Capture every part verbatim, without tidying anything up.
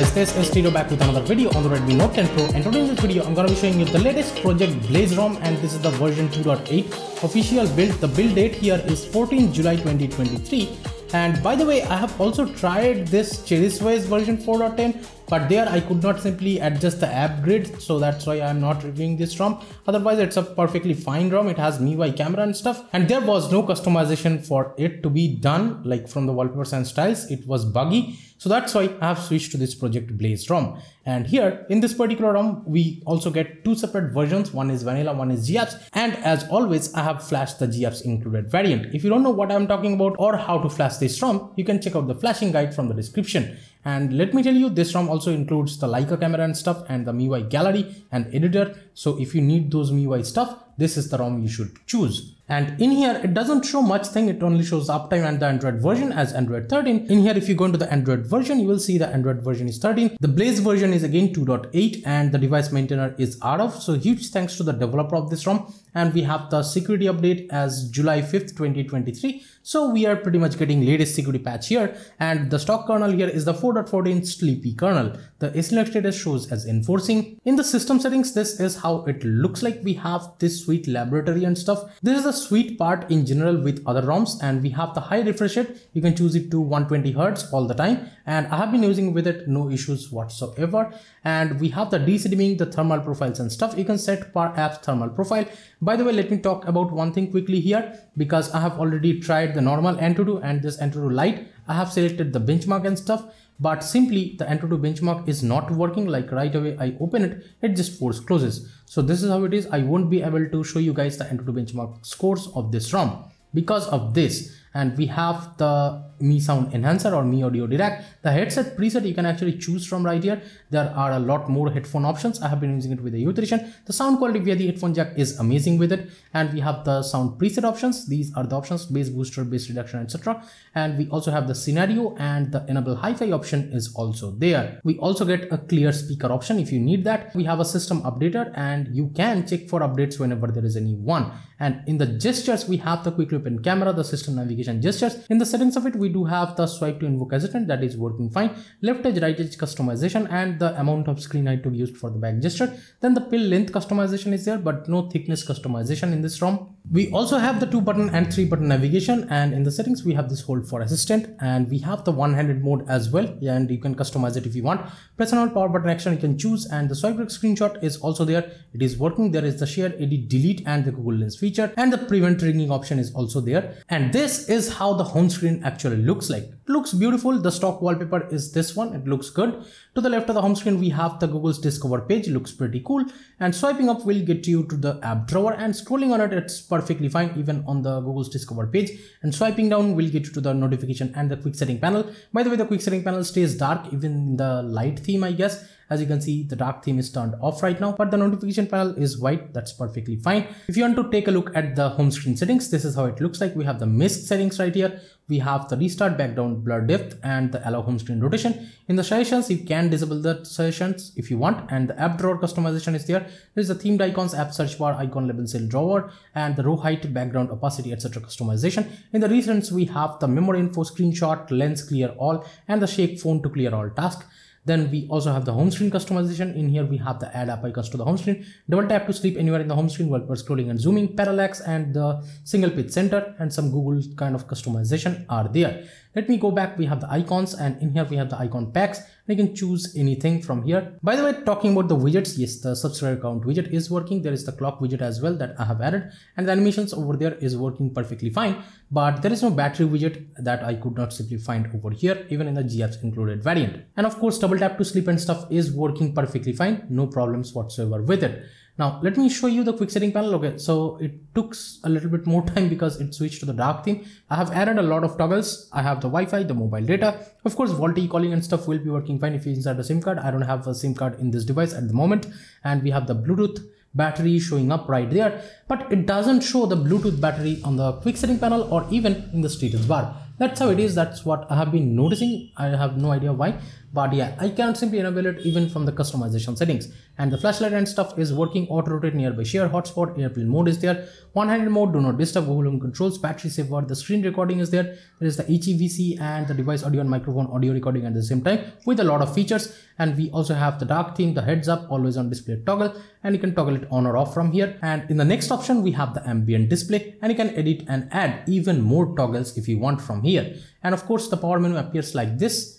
guys, this is Tito back with another video on the Redmi Note ten Pro, and today in this video I'm gonna be showing you the latest Project Blaze ROM, and this is the version two point eight official build. The build date here is fourteenth July twenty twenty-three. And by the way, I have also tried this CherrySways version four point ten, but there I could not simply adjust the app grid, so that's why I'm not reviewing this ROM. Otherwise, it's a perfectly fine ROM. It has M I U I camera and stuff, and there was no customization for it to be done, like from the wallpapers and styles. It was buggy, so that's why I have switched to this Project Blaze ROM. And here in this particular ROM, we also get two separate versions. One is vanilla, one is GApps, and as always, I have flashed the GApps included variant. If you don't know what I'm talking about or how to flash this ROM, you can check out the flashing guide from the description. And let me tell you, this ROM also includes the Leica camera and stuff, and the M I U I gallery and editor. So if you need those M I U I stuff, this is the ROM you should choose. And in here, it doesn't show much thing. It only shows uptime and the Android version as Android thirteen. In here, if you go into the Android version, you will see the Android version is thirteen. The Blaze version is again two point eight, and the device maintainer is R F. So huge thanks to the developer of this ROM. And we have the security update as July fifth twenty twenty-three. So we are pretty much getting latest security patch here. And the stock kernel here is the four point fourteen sleepy kernel. The S L X status shows as enforcing. In the system settings, this is how it looks like. We have this sweet laboratory and stuff. This is the sweet part in general with other ROMs, and we have the high refresh rate. You can choose it to one hundred twenty hertz all the time, and I have been using with it, no issues whatsoever. And we have the de-sediming, the thermal profiles and stuff. You can set per app thermal profile. By the way, let me talk about one thing quickly here, because I have already tried the normal AnTuTu and this AnTuTu Lite. I have selected the benchmark and stuff, but simply the AnTuTu benchmark is not working. Like right away I open it, it just force closes. So this is how it is. I won't be able to show you guys the AnTuTu benchmark scores of this ROM because of this. And we have the Mi Sound Enhancer or Mi Audio Dirac. The headset preset you can actually choose from right here. There are a lot more headphone options. I have been using it with the U three Chain. The sound quality via the headphone jack is amazing with it. And we have the sound preset options. These are the options: bass booster, bass reduction, et cetera. And we also have the scenario, and the enable hi-fi option is also there. We also get a clear speaker option if you need that. We have a system updater, and you can check for updates whenever there is any one. And in the gestures, we have the quick open camera, the system navigation gestures. In the settings of it, we do have the swipe to invoke assistant, that is working fine. Left edge, right edge customization, and the amount of screen height to be used for the back gesture. Then the pill length customization is there, but no thickness customization in this ROM. We also have the two button and three button navigation, and in the settings we have this hold for assistant, and we have the one-handed mode as well, and you can customize it if you want. Press and hold power button action you can choose, and the swipe screenshot is also there. It is working. There is the share, edit, delete, and the Google Lens feature, and the prevent ringing option is also there. And this is how the home screen actually looks like. It looks beautiful. The stock wallpaper is this one. It looks good. To the left of the home screen, we have the Google's Discover page. It looks pretty cool. And swiping up will get you to the app drawer, and scrolling on it, it's perfectly fine even on the Google's Discover page. And swiping down will get you to the notification and the quick setting panel. By the way, the quick setting panel stays dark even in the light theme, I guess. As you can see, the dark theme is turned off right now, but the notification panel is white. That's perfectly fine. If you want to take a look at the home screen settings, this is how it looks like. We have the M I S C settings right here. We have the restart, background blur depth, and the allow home screen rotation. In the suggestions, you can disable the suggestions if you want, and the app drawer customization is there. There is the themed icons, app search bar, icon label cell drawer, and the row height, background opacity, et cetera customization. In the recents, we have the memory info, screenshot, lens clear all, and the shake phone to clear all task. Then we also have the home screen customization. In here we have the add app icons to the home screen, double tap to sleep anywhere in the home screen while we're scrolling and zooming, parallax, and the single page center, and some Google kind of customization are there. Let me go back. We have the icons, and in here we have the icon packs, and you can choose anything from here. By the way, talking about the widgets, yes, the subscriber count widget is working. There is the clock widget as well that I have added, and the animations over there is working perfectly fine, but there is no battery widget that I could not simply find over here, even in the GApps included variant. And of course, double tap to sleep and stuff is working perfectly fine. No problems whatsoever with it. Now, let me show you the quick setting panel. Okay, so it took a little bit more time because it switched to the dark theme. I have added a lot of toggles. I have the Wi-Fi, the mobile data. Of course, VoLTE calling and stuff will be working fine if you insert a SIM card. I don't have a SIM card in this device at the moment. And we have the Bluetooth battery showing up right there. But it doesn't show the Bluetooth battery on the quick setting panel or even in the status bar. That's how it is. That's what I have been noticing. I have no idea why. But yeah, I can simply enable it even from the customization settings. And the flashlight and stuff is working, auto rotate nearby share hotspot, airplane mode is there, one-handed mode, do not disturb, volume controls, battery saver, the screen recording is there, there is the H E V C and the device audio and microphone audio recording at the same time with a lot of features. And we also have the dark theme, the heads up, always on display toggle, and you can toggle it on or off from here. And in the next option, we have the ambient display, and you can edit and add even more toggles if you want from here. And of course, the power menu appears like this.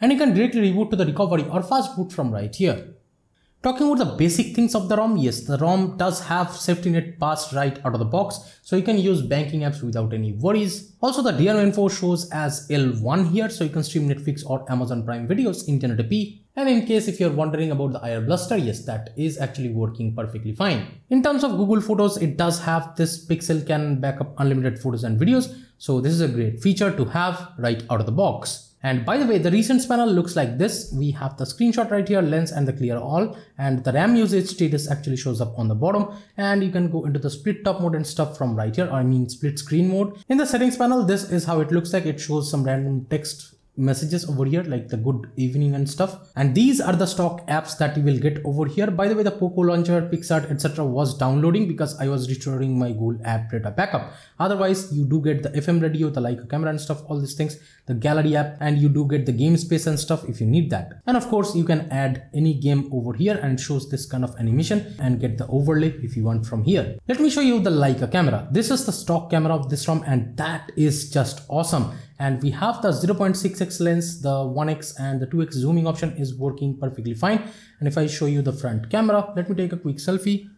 And you can directly reboot to the recovery or fast boot from right here. Talking about the basic things of the ROM, yes, the ROM does have SafetyNet passed right out of the box, so you can use banking apps without any worries. Also, the D R M info shows as L one here, so you can stream Netflix or Amazon Prime videos in ten eighty p. And in case if you're wondering about the I R bluster, yes, that is actually working perfectly fine. In terms of Google Photos, it does have this Pixel can back up unlimited photos and videos, so this is a great feature to have right out of the box. And by the way, the recents panel looks like this. We have the screenshot right here, lens and the clear all, and the RAM usage status actually shows up on the bottom, and you can go into the split top mode and stuff from right here, I mean split screen mode. In the settings panel, this is how it looks like. It shows some random text messages over here like the good evening and stuff, and these are the stock apps that you will get over here. By the way, the Poco launcher, PixArt, etc. was downloading because I was restoring my Google app data backup. Otherwise, you do get the F M radio, the Leica camera and stuff, all these things, the gallery app, and you do get the game space and stuff if you need that. And of course, you can add any game over here, and it shows this kind of animation and get the overlay if you want from here. Let me show you the Leica camera. This is the stock camera of this ROM, and that is just awesome. And we have the zero point six x lens, the one x and the two x zooming option is working perfectly fine. And if I show you the front camera, let me take a quick selfie.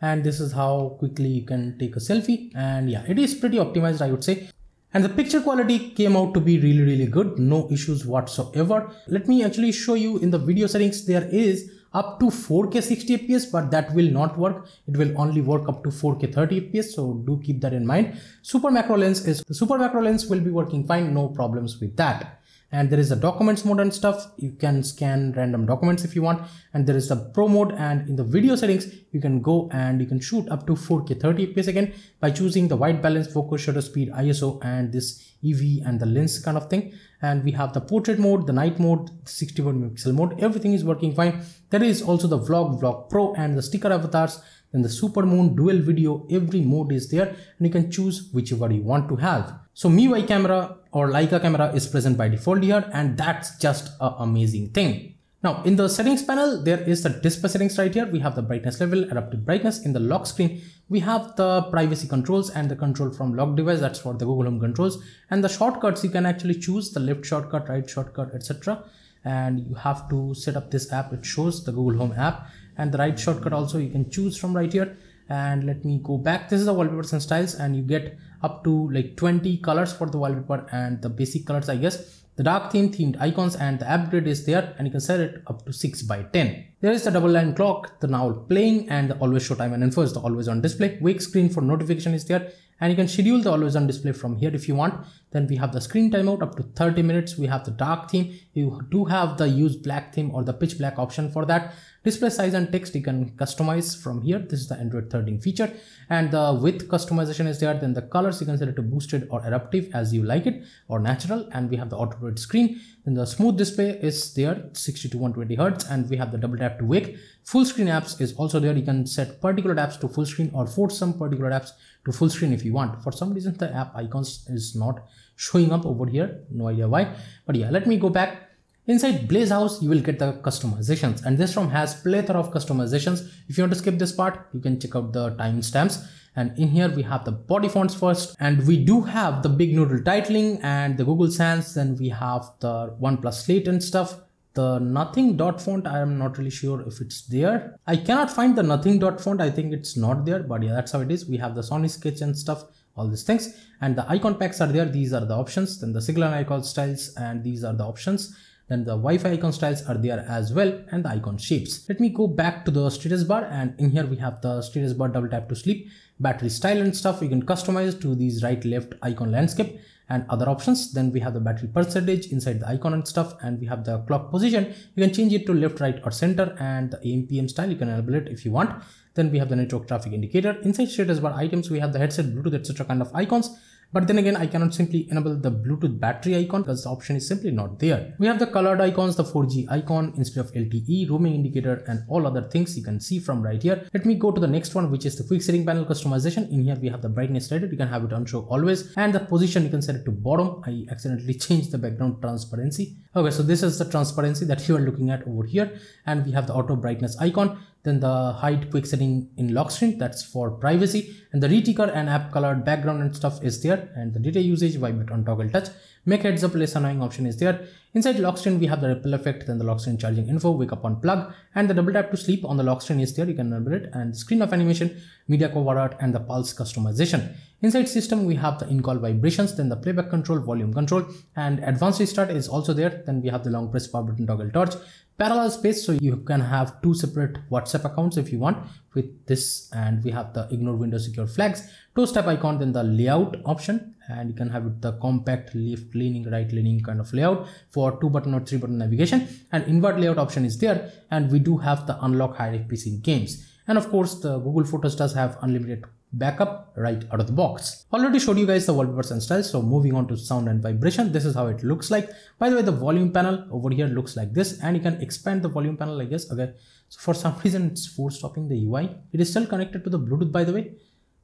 And this is how quickly you can take a selfie. And yeah, it is pretty optimized, I would say. And the picture quality came out to be really, really good. No issues whatsoever. Let me actually show you in the video settings, there is up to four K sixty F P S, but that will not work. It will only work up to four K thirty F P S, so do keep that in mind. Super macro lens is the super macro lens will be working fine, no problems with that. And there is a documents mode and stuff. You can scan random documents if you want. And there is the pro mode, and in the video settings, you can go and you can shoot up to four K thirty F P S again by choosing the white balance, focus, shutter speed, I S O, and this E V and the lens kind of thing. And we have the portrait mode, the night mode, sixty-one megapixel mode, everything is working fine. There is also the vlog, vlog pro, and the sticker avatars, then the super moon, dual video, every mode is there, and you can choose whichever you want to have. So M I U I camera or Leica camera is present by default here, and that's just an amazing thing. Now in the settings panel, there is the display settings right here. We have the brightness level, adaptive brightness. In the lock screen, we have the privacy controls and the control from lock device, that's for the Google Home controls. And the shortcuts, you can actually choose the left shortcut, right shortcut, et cetera. And you have to set up this app, it shows the Google Home app. And the right shortcut also you can choose from right here. And let me go back. This is the wallpapers and styles, and you get up to like twenty colors for the wallpaper and the basic colors, I guess. The dark theme, themed icons, and the app grid is there, and you can set it up to six by ten. There is the double line clock, the now playing, and the always show time and info is the always on display. Wake screen for notification is there, and you can schedule the always on display from here if you want. Then we have the screen timeout up to thirty minutes. We have the dark theme. You do have the use black theme or the pitch black option for that. Display size and text you can customize from here. This is the Android thirteen feature, and the width customization is there. Then the colors you can set it to boosted or eruptive as you like it, or natural. And we have the auto rotate screen. Then the smooth display is there, sixty to one twenty hertz, and we have the double tap to wake. Full screen apps is also there. You can set particular apps to full screen or force some particular apps to full screen if you want. For some reason the app icons is not showing up over here, no idea why, but yeah, let me go back. Inside BlazeHouse, you will get the customizations, and this ROM has plethora of customizations. If you want to skip this part, you can check out the timestamps. And in here we have the body fonts first, and we do have the big noodle titling and the Google Sans. Then we have the OnePlus slate and stuff. The nothing dot font, I am not really sure if it's there. I cannot find the nothing dot font. I think it's not there, but yeah, that's how it is. We have the Sony sketch and stuff, all these things, and the icon packs are there. These are the options. Then the single icon styles, and these are the options. Then the Wi-Fi icon styles are there as well, and the icon shapes. Let me go back to the status bar, and in here we have the status bar, double tap to sleep, battery style and stuff. You can customize to these right, left, icon, landscape, and other options. Then we have the battery percentage inside the icon and stuff, and we have the clock position. You can change it to left, right, or center, and the A M P M style, you can enable it if you want. Then we have the network traffic indicator. Inside status bar items, we have the headset, Bluetooth, et cetera kind of icons. But then again, I cannot simply enable the Bluetooth battery icon because the option is simply not there. We have the colored icons, the four G icon instead of L T E, roaming indicator, and all other things you can see from right here. Let me go to the next one, which is the quick setting panel customization. In here we have the brightness rated, you can have it on show always, and the position you can set it to bottom. I accidentally changed the background transparency. Okay, so this is the transparency that you are looking at over here, and we have the auto brightness icon. Then the hide quick setting in lock screen, that's for privacy, and the reticker and app colored background and stuff is there, and the data usage vibrate on toggle touch, make heads up less annoying option is there. Inside lock screen we have the ripple effect, then the lock screen charging info, wake up on plug, and the double tap to sleep on the lock screen is there, you can enable it, and screen of animation, media cover art, and the pulse customization. Inside system we have the in-call vibrations, then the playback control, volume control, and advanced restart is also there. Then we have the long press power button toggle torch, parallel space, so you can have two separate WhatsApp accounts if you want with this, and we have the ignore window secure flags, two-step icon, then the layout option, and you can have it the compact left leaning, right leaning kind of layout for two button or three button navigation, and invert layout option is there, and we do have the unlock high F P C games, and of course the Google Photos does have unlimited backup right out of the box. Already showed you guys the wallpapers and styles, so moving on to sound and vibration, this is how it looks like. By the way, the volume panel over here looks like this, and you can expand the volume panel, I guess. Okay, so for some reason it's force stopping the U I. It is still connected to the Bluetooth, by the way,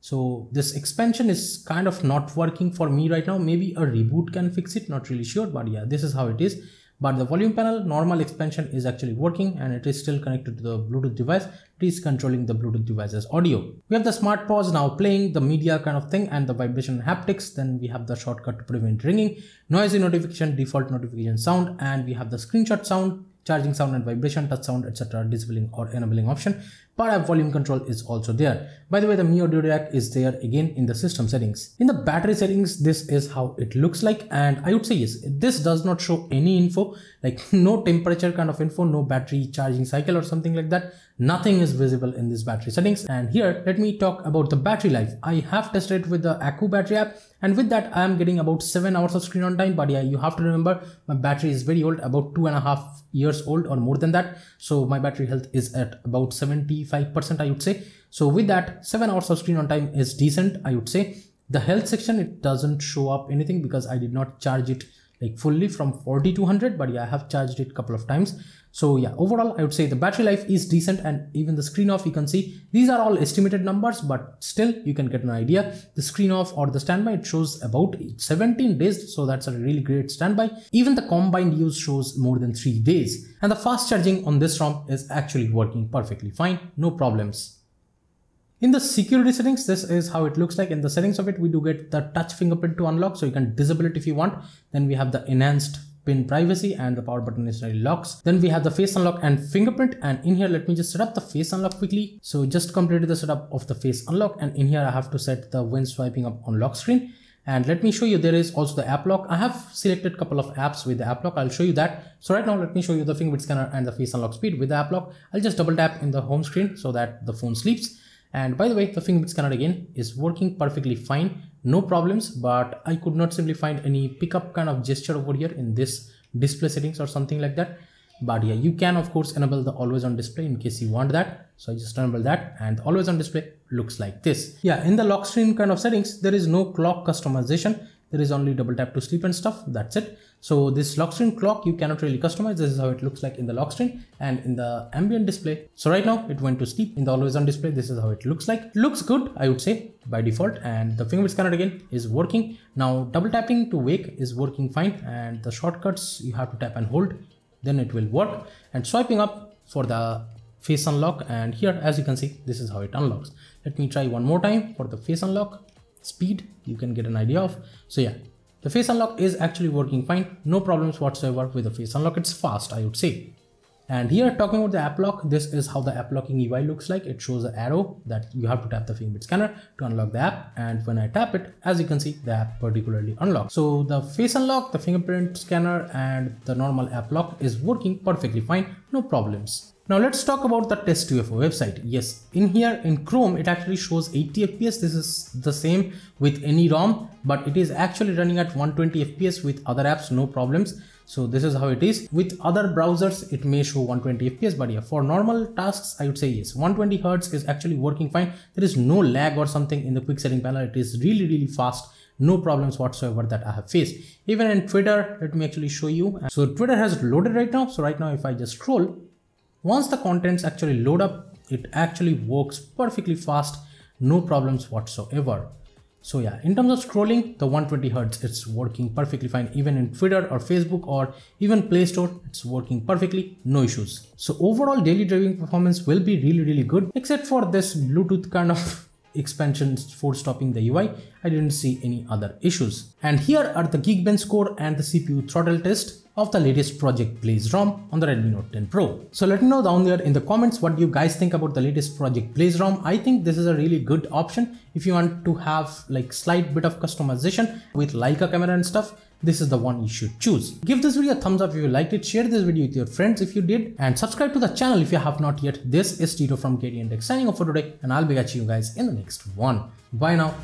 so this expansion is kind of not working for me right now. Maybe a reboot can fix it, not really sure, but yeah, this is how it is. But the volume panel normal expansion is actually working, and it is still connected to the Bluetooth device. It is controlling the Bluetooth device's audio. We have the smart pause now playing, the media kind of thing, and the vibration haptics. Then we have the shortcut to prevent ringing, noisy notification, default notification sound, and we have the screenshot sound, charging sound and vibration, touch sound, et cetera. Disabling or enabling option. Per app volume control is also there. By the way, the Mi Audio Dirac is there again in the system settings. In the battery settings, this is how it looks like, and I would say yes, this does not show any info, like no temperature kind of info, no battery charging cycle or something like that. Nothing is visible in this battery settings. And here, let me talk about the battery life. I have tested with the Aku battery app, and with that I am getting about seven hours of screen on time. But yeah, you have to remember my battery is very old, about two and a half years old or more than that. So my battery health is at about seventy-five percent, I would say. So with that, seven hours of screen on time is decent, I would say. The health section, it doesn't show up anything because I did not charge it like fully from forty to one hundred, but yeah, I have charged it a couple of times. So yeah, overall I would say the battery life is decent, and even the screen off, you can see these are all estimated numbers, but still you can get an idea. The screen off or the standby, it shows about seventeen days, so that's a really great standby. Even the combined use shows more than three days, and the fast charging on this ROM is actually working perfectly fine, no problems. In the security settings, this is how it looks like. In the settings of it, we do get the touch fingerprint to unlock, so you can disable it if you want. Then we have the enhanced pin privacy, and the power button is locks. Then we have the face unlock and fingerprint, and in here let me just set up the face unlock quickly. So just completed the setup of the face unlock, and in here I have to set the when swiping up on lock screen. And let me show you, there is also the app lock. I have selected a couple of apps with the app lock. I'll show you that. So right now, let me show you the fingerprint scanner and the face unlock speed with the app lock. I'll just double tap in the home screen so that the phone sleeps. And by the way, the fingerprint scanner again is working perfectly fine, no problems, but I could not simply find any pickup kind of gesture over here in this display settings or something like that. But yeah, you can of course enable the always on display in case you want that. So I just enable that, and the always on display looks like this. Yeah, in the lock screen kind of settings, there is no clock customization. There is only double tap to sleep and stuff, that's it. So this lock screen clock you cannot really customize. This is how it looks like in the lock screen and in the ambient display. So right now it went to sleep. In the always on display, this is how it looks like. Looks good, I would say, by default. And the fingerprint scanner again is working. Now double tapping to wake is working fine, and the shortcuts you have to tap and hold, then it will work. And swiping up for the face unlock, and here as you can see, this is how it unlocks. Let me try one more time for the face unlock speed, you can get an idea of. So yeah, the face unlock is actually working fine, no problems whatsoever with the face unlock. It's fast, I would say. And here, talking about the app lock, this is how the app locking U I looks like. It shows an arrow that you have to tap the fingerprint scanner to unlock the app, and when I tap it, as you can see, the app particularly unlocks. So the face unlock, the fingerprint scanner, and the normal app lock is working perfectly fine, no problems. Now let's talk about the test U F O website. Yes, in here in Chrome it actually shows eighty F P S. This is the same with any ROM, but it is actually running at one twenty F P S with other apps, no problems. So this is how it is. With other browsers it may show one twenty F P S, but yeah, for normal tasks I would say yes, one twenty hertz is actually working fine. There is no lag or something in the quick setting panel. It is really really fast no problems whatsoever that I have faced. Even in Twitter, let me actually show you. So Twitter has loaded right now. So right now, if I just scroll, once the contents actually load up, it actually works perfectly fast, no problems whatsoever. So yeah, in terms of scrolling, the one twenty hertz, it's working perfectly fine. Even in Twitter or Facebook or even Play Store, it's working perfectly, no issues. So overall daily driving performance will be really, really good, except for this Bluetooth kind of expansions for stopping the U I. I didn't see any other issues. And here are the Geekbench score and the C P U throttle test of the latest Project Blaze ROM on the Redmi Note ten Pro. So let me know down there in the comments what you guys think about the latest Project Blaze ROM. I think this is a really good option if you want to have like slight bit of customization with Leica camera and stuff. This is the one you should choose. Give this video a thumbs up if you liked it, share this video with your friends if you did, and subscribe to the channel if you have not yet. This is Tito from K T N Tech signing off for today, and I'll be catching you guys in the next one. Bye now.